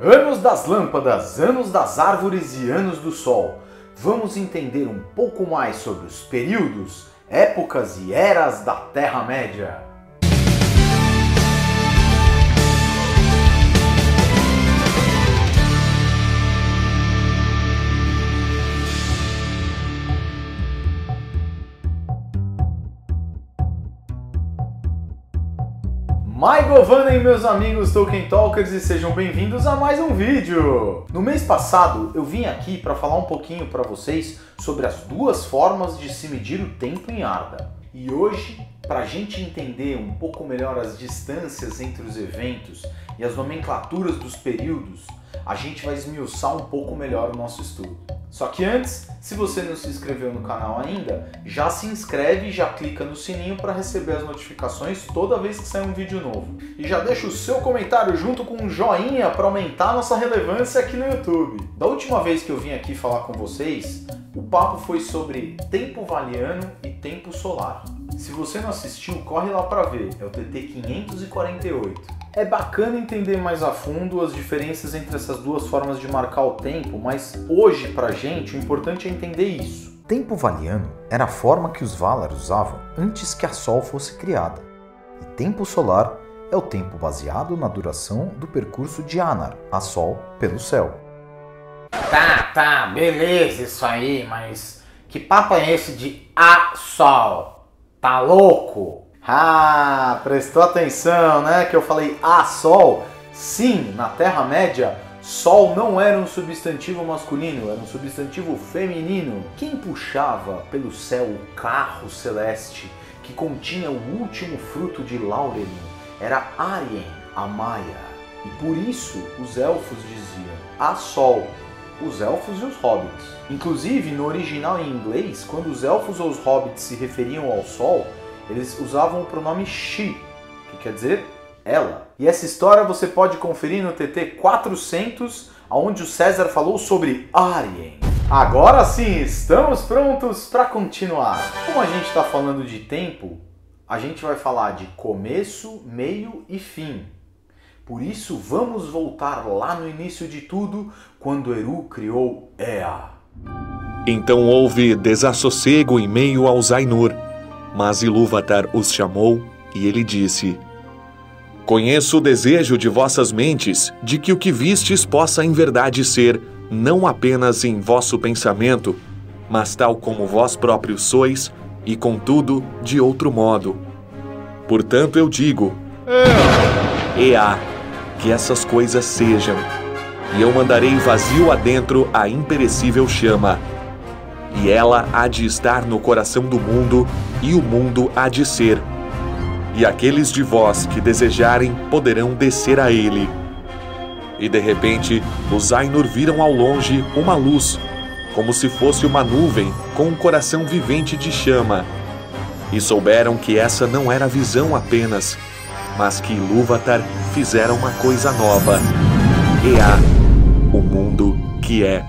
Anos das lâmpadas, anos das árvores e anos do sol. Vamos entender um pouco mais sobre os períodos, épocas e eras da Terra-média. My Govana, meus amigos Tolkien Talkers, e sejam bem-vindos a mais um vídeo! No mês passado eu vim aqui para falar um pouquinho para vocês sobre as duas formas de se medir o tempo em Arda. E hoje, para a gente entender um pouco melhor as distâncias entre os eventos e as nomenclaturas dos períodos, a gente vai esmiuçar um pouco melhor o nosso estudo. Só que antes, se você não se inscreveu no canal ainda, já se inscreve e já clica no sininho para receber as notificações toda vez que sair um vídeo novo. E já deixa o seu comentário junto com um joinha para aumentar a nossa relevância aqui no YouTube. Da última vez que eu vim aqui falar com vocês, o papo foi sobre tempo valiano e tempo solar. Se você não assistiu, corre lá para ver, é o TT 548. É bacana entender mais a fundo as diferenças entre essas duas formas de marcar o tempo, mas hoje pra gente o importante é entender isso. Tempo valiano era a forma que os Valar usavam antes que a Sol fosse criada, e tempo solar é o tempo baseado na duração do percurso de Anar, a Sol, pelo céu. Tá, beleza isso aí, mas que papo é esse de a Sol? Tá louco? Ah, prestou atenção, né? Que eu falei a Sol. Sim, na Terra-média, Sol não era um substantivo masculino, era um substantivo feminino. Quem puxava pelo céu o carro celeste que continha o último fruto de Laurelin era Arien, a Maia. E por isso os elfos diziam a Sol, os elfos e os hobbits. Inclusive, no original em inglês, quando os elfos ou os hobbits se referiam ao Sol, eles usavam o pronome she, que quer dizer ela. E essa história você pode conferir no TT 400, onde o César falou sobre Arien. Agora sim, estamos prontos para continuar. Como a gente está falando de tempo, a gente vai falar de começo, meio e fim. Por isso, vamos voltar lá no início de tudo, quando Eru criou Eá. Então houve desassossego em meio aos Ainur. Mas Ilúvatar os chamou e ele disse: Conheço o desejo de vossas mentes de que o que vistes possa em verdade ser, não apenas em vosso pensamento, mas tal como vós próprios sois, e contudo de outro modo. Portanto eu digo, Eá, que essas coisas sejam, e eu mandarei vazio adentro a imperecível chama, e ela há de estar no coração do mundo, e o mundo há de ser. E aqueles de vós que desejarem poderão descer a ele. E de repente, os Ainur viram ao longe uma luz, como se fosse uma nuvem com um coração vivente de chama. E souberam que essa não era visão apenas, mas que Ilúvatar fizera uma coisa nova. Eá, o mundo que é.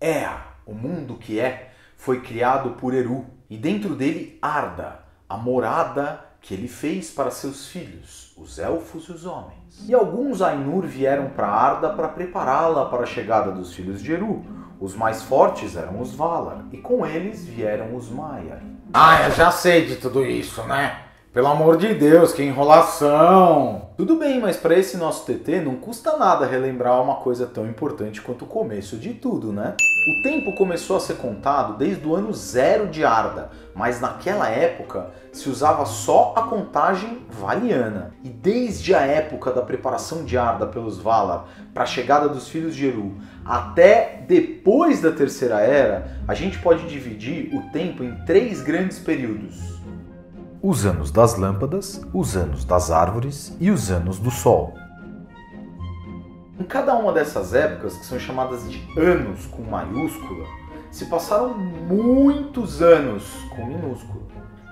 Eá, o mundo que é, foi criado por Eru, e dentro dele Arda, a morada que ele fez para seus filhos, os elfos e os homens. E alguns Ainur vieram para Arda para prepará-la para a chegada dos filhos de Eru. Os mais fortes eram os Valar, e com eles vieram os Maiar. Ah, eu já sei de tudo isso, né? Pelo amor de Deus, que enrolação! Tudo bem, mas para esse nosso TT não custa nada relembrar uma coisa tão importante quanto o começo de tudo, né? O tempo começou a ser contado desde o ano zero de Arda, mas naquela época se usava só a contagem valiana. E desde a época da preparação de Arda pelos Valar para a chegada dos filhos de Eru até depois da Terceira Era, a gente pode dividir o tempo em três grandes períodos. Os anos das lâmpadas, os anos das árvores e os anos do sol. Em cada uma dessas épocas, que são chamadas de anos com maiúscula, se passaram muitos anos com minúscula.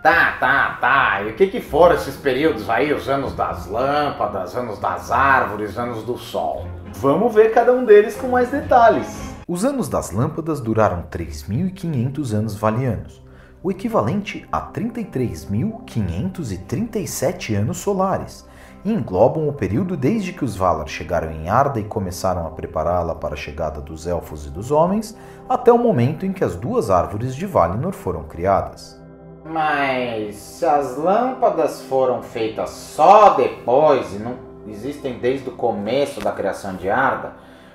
Tá. E o que foram esses períodos aí? Os anos das lâmpadas, anos das árvores, anos do sol. Vamos ver cada um deles com mais detalhes. Os anos das lâmpadas duraram 3.500 anos valianos, o equivalente a 33.537 anos solares, e englobam o período desde que os Valar chegaram em Arda e começaram a prepará-la para a chegada dos Elfos e dos Homens, até o momento em que as duas árvores de Valinor foram criadas. Mas as lâmpadas foram feitas só depois e não existem desde o começo da criação de Arda?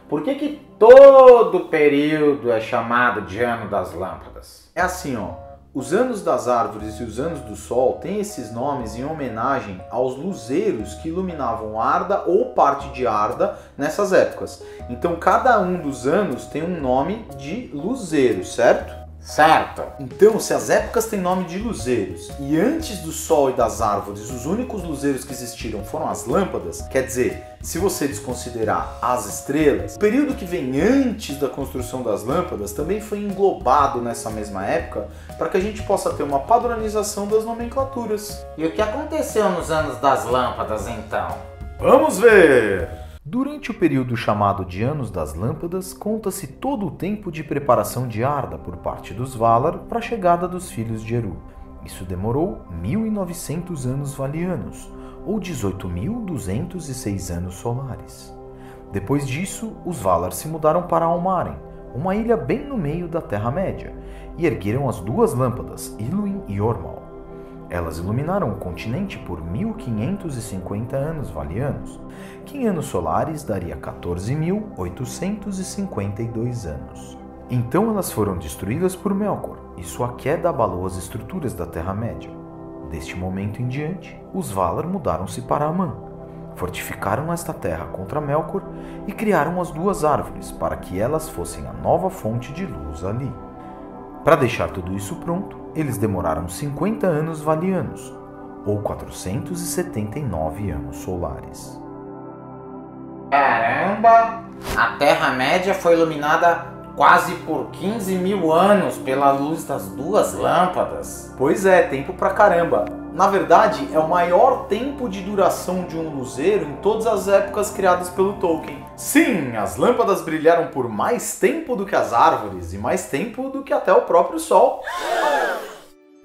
Por que que todo período é chamado de Ano das Lâmpadas? É assim, ó. Os anos das árvores e os anos do sol têm esses nomes em homenagem aos luzeiros que iluminavam Arda ou parte de Arda nessas épocas. Então cada um dos anos tem um nome de luzeiro, certo? Certo! Então, se as épocas têm nome de luzeiros e antes do sol e das árvores os únicos luzeiros que existiram foram as lâmpadas, quer dizer, se você desconsiderar as estrelas, o período que vem antes da construção das lâmpadas também foi englobado nessa mesma época para que a gente possa ter uma padronização das nomenclaturas. E o que aconteceu nos anos das lâmpadas, então? Vamos ver! Durante o período chamado de Anos das Lâmpadas, conta-se todo o tempo de preparação de Arda por parte dos Valar para a chegada dos filhos de Eru. Isso demorou 1900 anos valianos, ou 18.206 anos solares. Depois disso, os Valar se mudaram para Almaren, uma ilha bem no meio da Terra-média, e ergueram as duas lâmpadas, Illuin e Ormal. Elas iluminaram o continente por 1550 anos valianos, que em anos solares daria 14.852 anos. Então elas foram destruídas por Melkor, e sua queda abalou as estruturas da Terra-média. Deste momento em diante, os Valar mudaram-se para Aman, fortificaram esta terra contra Melkor e criaram as duas árvores para que elas fossem a nova fonte de luz ali. Para deixar tudo isso pronto, eles demoraram 50 anos valianos, ou 479 anos solares. Caramba! A Terra-média foi iluminada quase por 15.000 anos pela luz das duas lâmpadas. Pois é, tempo pra caramba. Na verdade, é o maior tempo de duração de um luzeiro em todas as épocas criadas pelo Tolkien. Sim, as lâmpadas brilharam por mais tempo do que as árvores e mais tempo do que até o próprio sol.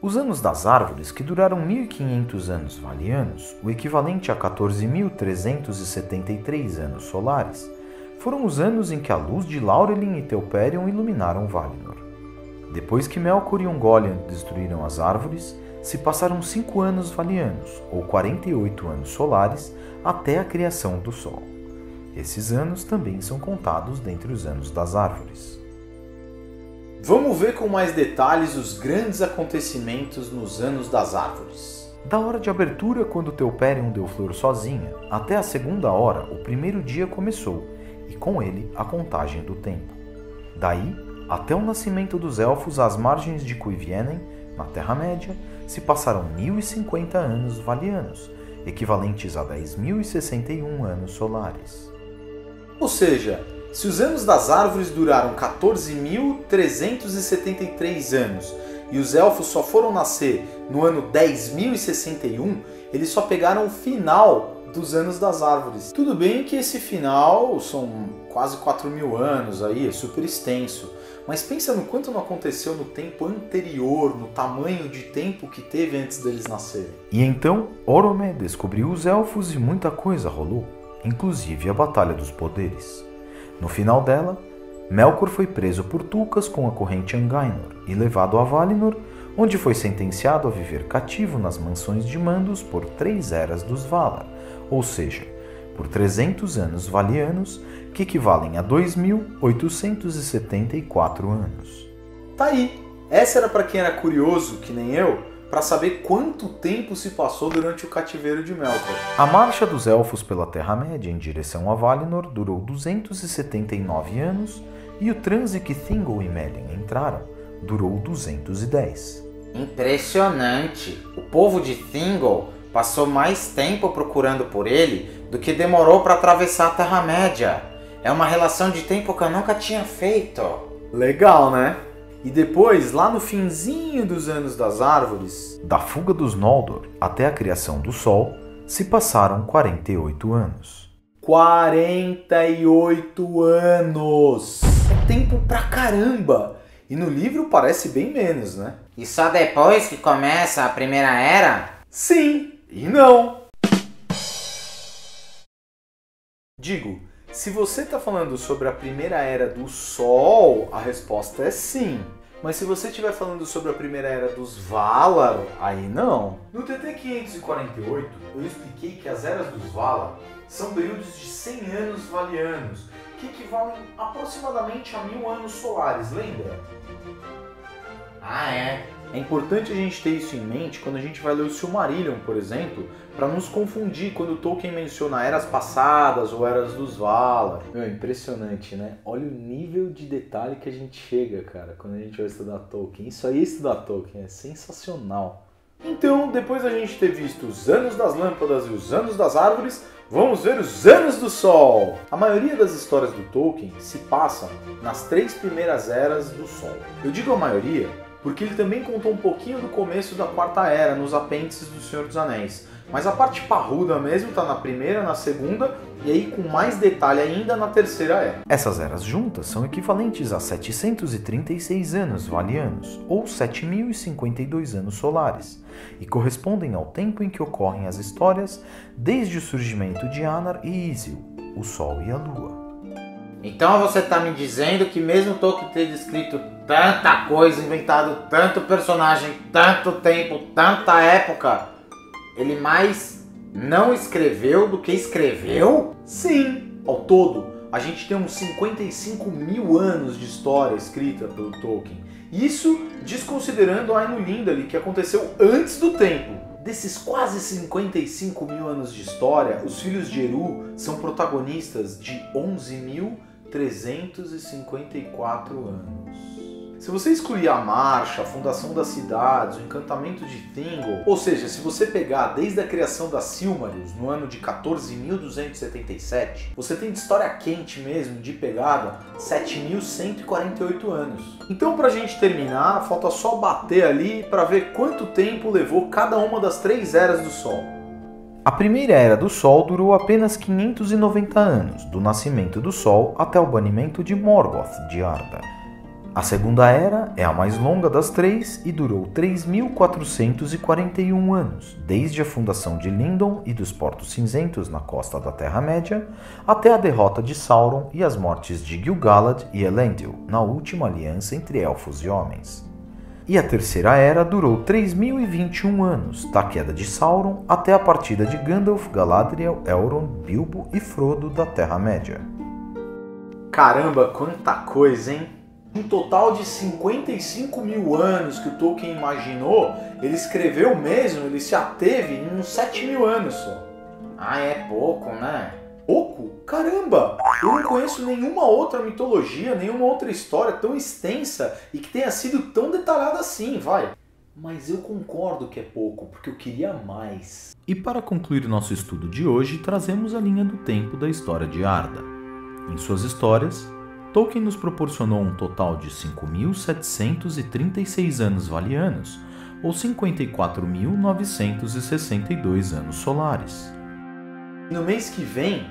Os anos das árvores, que duraram 1500 anos valianos, o equivalente a 14.373 anos solares, foram os anos em que a luz de Laurelin e Telperion iluminaram Valinor. Depois que Melkor e Ungoliant destruíram as árvores, se passaram 5 anos valianos, ou 48 anos solares, até a criação do Sol. Esses anos também são contados dentre os anos das árvores. Vamos ver com mais detalhes os grandes acontecimentos nos anos das árvores. Da hora de abertura, quando Telperion deu flor sozinha, até a segunda hora, o primeiro dia começou, e com ele a contagem do tempo. Daí, até o nascimento dos Elfos às margens de Cuivienen, na Terra-média, se passaram 1050 anos valianos, equivalentes a 10.061 anos solares. Ou seja, se os anos das árvores duraram 14.373 anos e os elfos só foram nascer no ano 10.061, eles só pegaram o final dos anos das árvores. Tudo bem que esse final são quase 4.000 anos aí, é super extenso, mas pensa no quanto não aconteceu no tempo anterior, no tamanho de tempo que teve antes deles nascerem. E então, Oromë descobriu os elfos e muita coisa rolou, inclusive a Batalha dos Poderes. No final dela, Melkor foi preso por Tulkas com a corrente Angainor e levado a Valinor, onde foi sentenciado a viver cativo nas mansões de Mandos por 3 eras dos Valar, ou seja, por 300 anos valianos, que equivalem a 2.874 anos. Tá aí! Essa era para quem era curioso, que nem eu, para saber quanto tempo se passou durante o cativeiro de Melkor. A marcha dos Elfos pela Terra-média em direção a Valinor durou 279 anos e o transe que Thingol e Melin entraram durou 210. Impressionante! O povo de Thingol passou mais tempo procurando por ele do que demorou para atravessar a Terra-média. É uma relação de tempo que eu nunca tinha feito. Legal, né? E depois, lá no finzinho dos anos das árvores, da fuga dos Noldor até a criação do Sol, se passaram 48 anos. 48 anos! É tempo pra caramba! E no livro parece bem menos, né? E só depois que começa a Primeira Era? Sim e não! Digo, se você está falando sobre a primeira era do Sol, a resposta é sim. Mas se você estiver falando sobre a primeira era dos Valar, aí não. No TT 548, eu expliquei que as eras dos Valar são períodos de 100 anos valianos, que equivalem aproximadamente a 1000 anos solares, lembra? Ah, é? É importante a gente ter isso em mente quando a gente vai ler o Silmarillion, por exemplo, para não nos confundir quando Tolkien menciona eras passadas ou eras dos Valar. Meu, impressionante, né? Olha o nível de detalhe que a gente chega, cara, quando a gente vai estudar Tolkien. Isso aí é estudar Tolkien, é sensacional. Então, depois da gente ter visto os anos das lâmpadas e os anos das árvores, vamos ver os anos do Sol! A maioria das histórias do Tolkien se passam nas 3 primeiras eras do Sol. Eu digo a maioria porque ele também contou um pouquinho do começo da 4ª Era nos apêndices do Senhor dos Anéis, mas a parte parruda mesmo está na primeira, na segunda e aí com mais detalhe ainda na terceira era. Essas eras juntas são equivalentes a 736 anos valianos, ou 7.052 anos solares, e correspondem ao tempo em que ocorrem as histórias desde o surgimento de Anar e Isil, o Sol e a Lua. Então você está me dizendo que mesmo Tolkien ter descrito tanta coisa, inventado tanto personagem, tanto tempo, tanta época, ele mais não escreveu do que escreveu? Sim! Ao todo, a gente tem uns 55.000 anos de história escrita pelo Tolkien. Isso desconsiderando a Ainur, que aconteceu antes do tempo. Desses quase 55.000 anos de história, os filhos de Eru são protagonistas de 11.354 anos. Se você excluir a marcha, a fundação das cidades, o encantamento de Thingol, ou seja, se você pegar desde a criação das Silmarils no ano de 14.277, você tem de história quente mesmo, de pegada, 7.148 anos. Então pra gente terminar, falta só bater ali pra ver quanto tempo levou cada uma das 3 eras do Sol. A primeira era do Sol durou apenas 590 anos, do nascimento do Sol até o banimento de Morgoth de Arda. A segunda era é a mais longa das 3 e durou 3.441 anos, desde a fundação de Lindon e dos Portos Cinzentos na costa da Terra-média, até a derrota de Sauron e as mortes de Gil-galad e Elendil, na última aliança entre elfos e homens. E a terceira era durou 3.021 anos, da queda de Sauron até a partida de Gandalf, Galadriel, Elrond, Bilbo e Frodo da Terra-média. Caramba, quanta coisa, hein? Um total de 55.000 anos que o Tolkien imaginou, ele escreveu mesmo, ele se ateve em uns 7.000 anos só. Ah, é pouco, né? Pouco? Caramba! Eu não conheço nenhuma outra mitologia, nenhuma outra história tão extensa e que tenha sido tão detalhada assim, vai. Mas eu concordo que é pouco, porque eu queria mais. E para concluir nosso estudo de hoje, trazemos a linha do tempo da história de Arda. Em suas histórias, Tolkien nos proporcionou um total de 5.736 anos valianos, ou 54.962 anos solares. No mês que vem,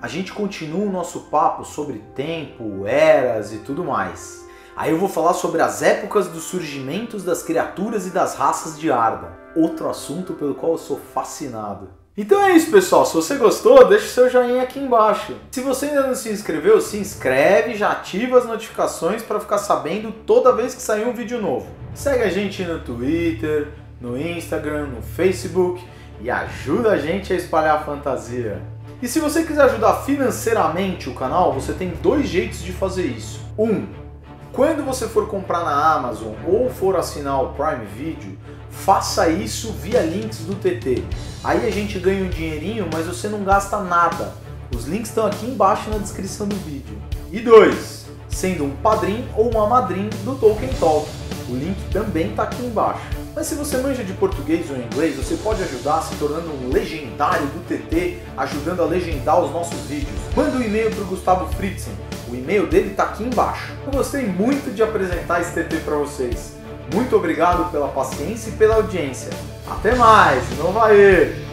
a gente continua o nosso papo sobre tempo, eras e tudo mais. Aí eu vou falar sobre as épocas dos surgimentos das criaturas e das raças de Arda, outro assunto pelo qual eu sou fascinado. Então é isso, pessoal. Se você gostou, deixa o seu joinha aqui embaixo. Se você ainda não se inscreveu, se inscreve e já ativa as notificações para ficar sabendo toda vez que sair um vídeo novo. Segue a gente no Twitter, no Instagram, no Facebook e ajuda a gente a espalhar a fantasia. E se você quiser ajudar financeiramente o canal, você tem 2 jeitos de fazer isso. 1. Quando você for comprar na Amazon ou for assinar o Prime Video, faça isso via links do TT. Aí a gente ganha um dinheirinho, mas você não gasta nada. Os links estão aqui embaixo na descrição do vídeo. E 2. Sendo um padrinho ou uma madrinha do Tolkien Talk. O link também está aqui embaixo. Mas se você manja de português ou inglês, você pode ajudar se tornando um legendário do TT, ajudando a legendar os nossos vídeos. Manda um e-mail para o Gustavo Fritzen. O e-mail dele está aqui embaixo. Eu gostei muito de apresentar esse TT para vocês. Muito obrigado pela paciência e pela audiência. Até mais, não vai ir!